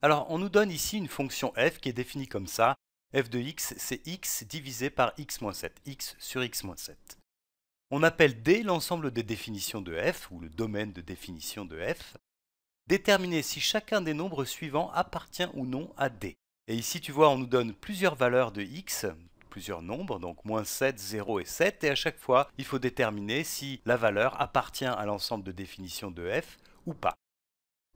Alors, on nous donne ici une fonction f qui est définie comme ça. f de x, c'est x divisé par x-7, x sur x-7. On appelle D l'ensemble des définitions de f, ou le domaine de définition de f. Déterminer si chacun des nombres suivants appartient ou non à D. Et ici, tu vois, on nous donne plusieurs valeurs de x, plusieurs nombres, donc -7, 0 et 7. Et à chaque fois, il faut déterminer si la valeur appartient à l'ensemble de définition de f ou pas.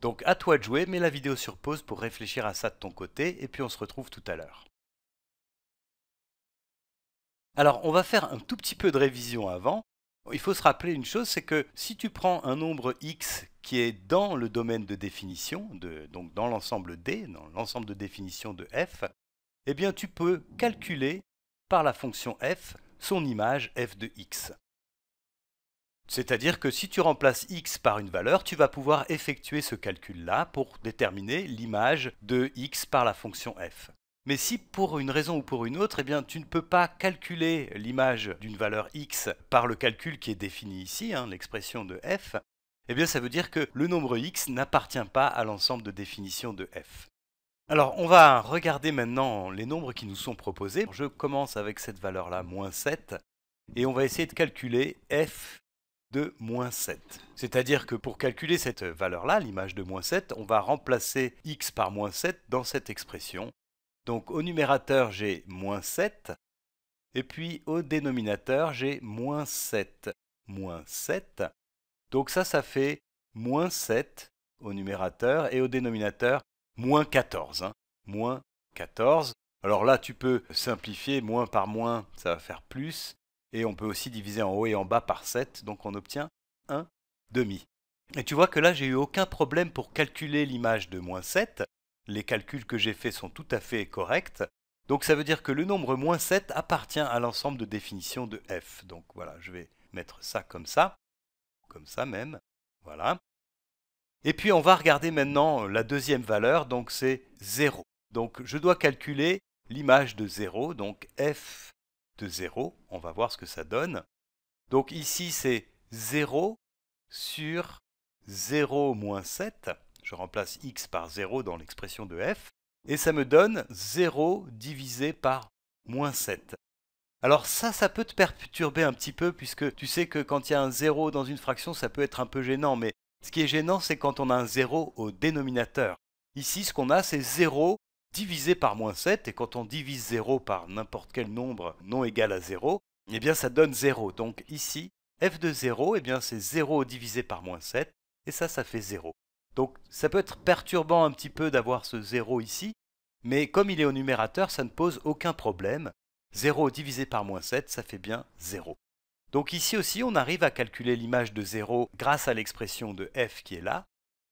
Donc à toi de jouer, mets la vidéo sur pause pour réfléchir à ça de ton côté, et puis on se retrouve tout à l'heure. Alors, on va faire un tout petit peu de révision avant. Il faut se rappeler une chose, c'est que si tu prends un nombre x qui est dans le domaine de définition, donc dans l'ensemble D, dans l'ensemble de définition de f, eh bien tu peux calculer par la fonction f son image f de x. C'est-à-dire que si tu remplaces x par une valeur, tu vas pouvoir effectuer ce calcul-là pour déterminer l'image de x par la fonction f. Mais si pour une raison ou pour une autre, eh bien, tu ne peux pas calculer l'image d'une valeur x par le calcul qui est défini ici, l'expression de f, eh bien, ça veut dire que le nombre x n'appartient pas à l'ensemble de définition de f. Alors on va regarder maintenant les nombres qui nous sont proposés. Je commence avec cette valeur-là, -7, et on va essayer de calculer f de -7. C'est-à-dire que pour calculer cette valeur-là, l'image de -7, on va remplacer x par -7 dans cette expression. Donc au numérateur, j'ai -7, et puis au dénominateur, j'ai -7, -7. Donc ça fait -7 au numérateur, et au dénominateur, -14. -14. Alors là, tu peux simplifier, moins par moins, ça va faire plus, et on peut aussi diviser en haut et en bas par 7, donc on obtient 1/2. Et tu vois que là, j'ai eu aucun problème pour calculer l'image de -7. Les calculs que j'ai faits sont tout à fait corrects. Donc ça veut dire que le nombre -7 appartient à l'ensemble de définition de f. Donc voilà, je vais mettre ça comme ça. Comme ça même. Voilà. Et puis on va regarder maintenant la deuxième valeur, donc c'est 0. Donc je dois calculer l'image de 0, donc f de 0. On va voir ce que ça donne. Donc ici c'est 0 sur 0 -7. Je remplace x par 0 dans l'expression de f, et ça me donne 0 divisé par -7. Alors ça peut te perturber un petit peu, puisque tu sais que quand il y a un 0 dans une fraction, ça peut être un peu gênant, mais ce qui est gênant, c'est quand on a un 0 au dénominateur. Ici, ce qu'on a, c'est 0 divisé par -7, et quand on divise 0 par n'importe quel nombre non égal à 0, eh bien ça donne 0. Donc ici, f de 0, eh bien c'est 0 divisé par -7, et ça fait 0. Donc ça peut être perturbant un petit peu d'avoir ce 0 ici, mais comme il est au numérateur, ça ne pose aucun problème. 0 divisé par -7, ça fait bien 0. Donc ici aussi, on arrive à calculer l'image de 0 grâce à l'expression de f qui est là.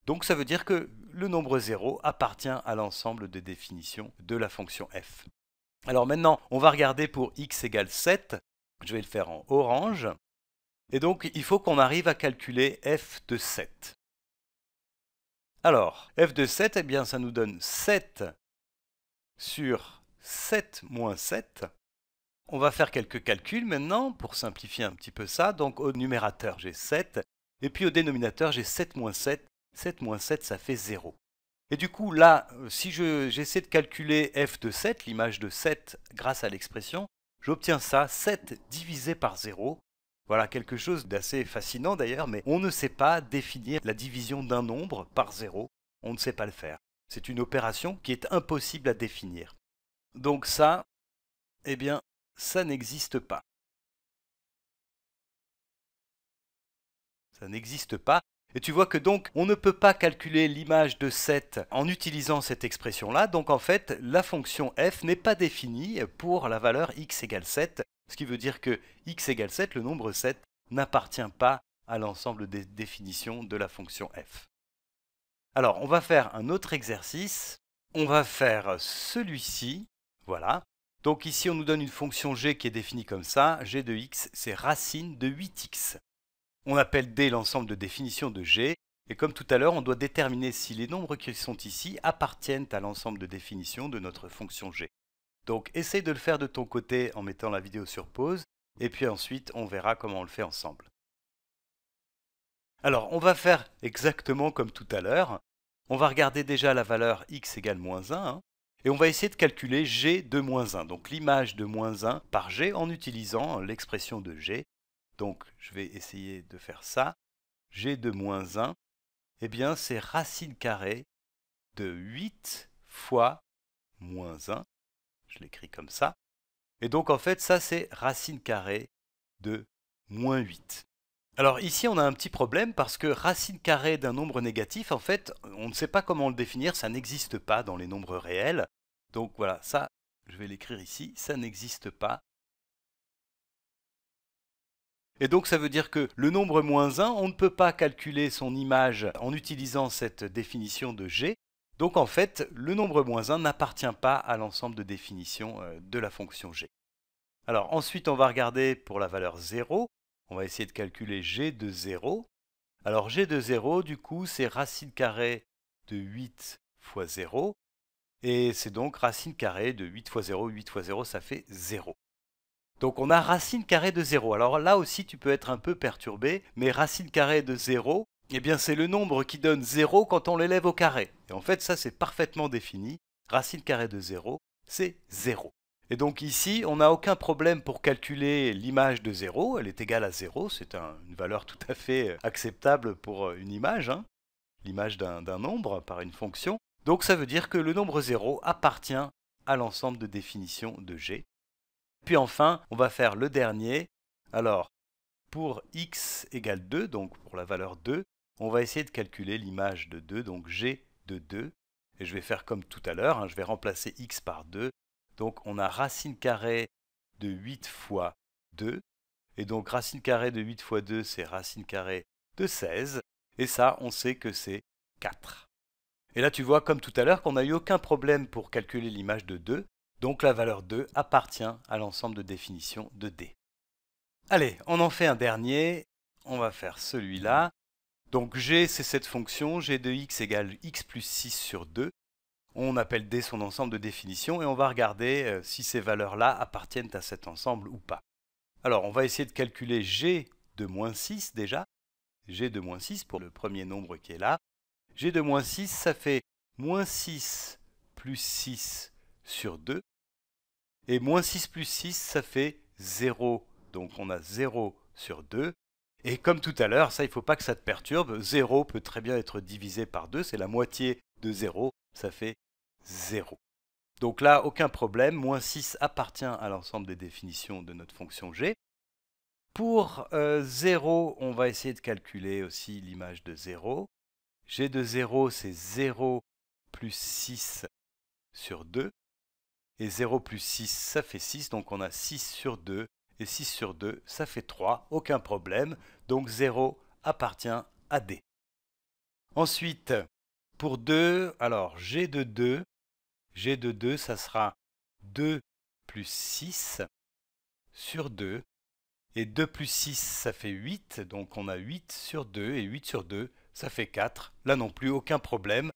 Donc ça veut dire que le nombre 0 appartient à l'ensemble des définitions de la fonction f. Alors maintenant, on va regarder pour x égale 7. Je vais le faire en orange. Et donc il faut qu'on arrive à calculer f de 7. Alors, f de 7, eh bien, ça nous donne 7 sur 7 -7. On va faire quelques calculs maintenant pour simplifier un petit peu ça. Donc au numérateur, j'ai 7. Et puis au dénominateur, j'ai 7 -7. 7 -7, ça fait 0. Et du coup, là, si j'essaie de calculer f de 7, l'image de 7, grâce à l'expression, j'obtiens ça, 7 divisé par 0. Voilà quelque chose d'assez fascinant d'ailleurs, mais on ne sait pas définir la division d'un nombre par 0. On ne sait pas le faire. C'est une opération qui est impossible à définir. Donc ça, eh bien, ça n'existe pas. Ça n'existe pas. Et tu vois que donc, on ne peut pas calculer l'image de 7 en utilisant cette expression-là. Donc en fait, la fonction f n'est pas définie pour la valeur x égale 7. Ce qui veut dire que x égale 7, le nombre 7, n'appartient pas à l'ensemble des définitions de la fonction f. Alors, on va faire un autre exercice. On va faire celui-ci. Voilà. Donc ici, on nous donne une fonction g qui est définie comme ça. G de x, c'est racine de 8x. On appelle D l'ensemble de définitions de g. Et comme tout à l'heure, on doit déterminer si les nombres qui sont ici appartiennent à l'ensemble de définitions de notre fonction g. Donc essaye de le faire de ton côté en mettant la vidéo sur pause, et puis ensuite on verra comment on le fait ensemble. Alors on va faire exactement comme tout à l'heure. On va regarder déjà la valeur x égale -1, et on va essayer de calculer g de -1, donc l'image de -1 par g en utilisant l'expression de g. Donc je vais essayer de faire ça. G de -1, eh bien c'est racine carrée de 8 fois -1. Je l'écris comme ça. Et donc en fait ça c'est racine carrée de -8. Alors ici on a un petit problème parce que racine carrée d'un nombre négatif, en fait on ne sait pas comment le définir, ça n'existe pas dans les nombres réels. Donc voilà, ça je vais l'écrire ici, ça n'existe pas. Et donc ça veut dire que le nombre -1, on ne peut pas calculer son image en utilisant cette définition de G. Donc en fait, le nombre -1 n'appartient pas à l'ensemble de définitions de la fonction G. Alors ensuite, on va regarder pour la valeur 0. On va essayer de calculer G de 0. Alors G de 0, du coup, c'est racine carrée de 8 fois 0. Et c'est donc racine carrée de 8 fois 0. 8 fois 0, ça fait 0. Donc on a racine carrée de 0. Alors là aussi tu peux être un peu perturbé, mais racine carrée de 0, eh bien c'est le nombre qui donne 0 quand on l'élève au carré. Et en fait ça c'est parfaitement défini, racine carrée de 0, c'est 0. Et donc ici on n'a aucun problème pour calculer l'image de 0, elle est égale à 0, c'est une valeur tout à fait acceptable pour une image, l'image d'un nombre par une fonction. Donc ça veut dire que le nombre 0 appartient à l'ensemble de définitions de G. Puis enfin, on va faire le dernier. Alors, pour x égale 2, donc pour la valeur 2, on va essayer de calculer l'image de 2, donc g de 2. Et je vais faire comme tout à l'heure, je vais remplacer x par 2. Donc on a racine carrée de 8 fois 2. Et donc racine carrée de 8 fois 2, c'est racine carrée de 16. Et ça, on sait que c'est 4. Et là, tu vois, comme tout à l'heure, qu'on n'a eu aucun problème pour calculer l'image de 2. Donc la valeur 2 appartient à l'ensemble de définitions de D. Allez, on en fait un dernier. On va faire celui-là. Donc G, c'est cette fonction. G de x égale x plus 6 sur 2. On appelle D son ensemble de définitions et on va regarder si ces valeurs-là appartiennent à cet ensemble ou pas. Alors, on va essayer de calculer G de -6 déjà. G de -6 pour le premier nombre qui est là. G de -6, ça fait -6 plus 6 sur 2. Et -6 plus 6, ça fait 0. Donc on a 0 sur 2. Et comme tout à l'heure, ça, il ne faut pas que ça te perturbe. 0 peut très bien être divisé par 2. C'est la moitié de 0. Ça fait 0. Donc là, aucun problème. -6 appartient à l'ensemble des définitions de notre fonction G. Pour 0, on va essayer de calculer aussi l'image de 0. G de 0, c'est 0 plus 6 sur 2. Et 0 plus 6, ça fait 6, donc on a 6 sur 2, et 6 sur 2, ça fait 3, aucun problème, donc 0 appartient à D. Ensuite, pour 2, alors G de 2, ça sera 2 plus 6 sur 2, et 2 plus 6, ça fait 8, donc on a 8 sur 2, et 8 sur 2, ça fait 4, là non plus, aucun problème,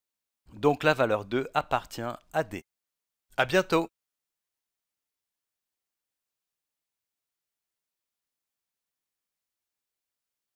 donc la valeur 2 appartient à D. À bientôt!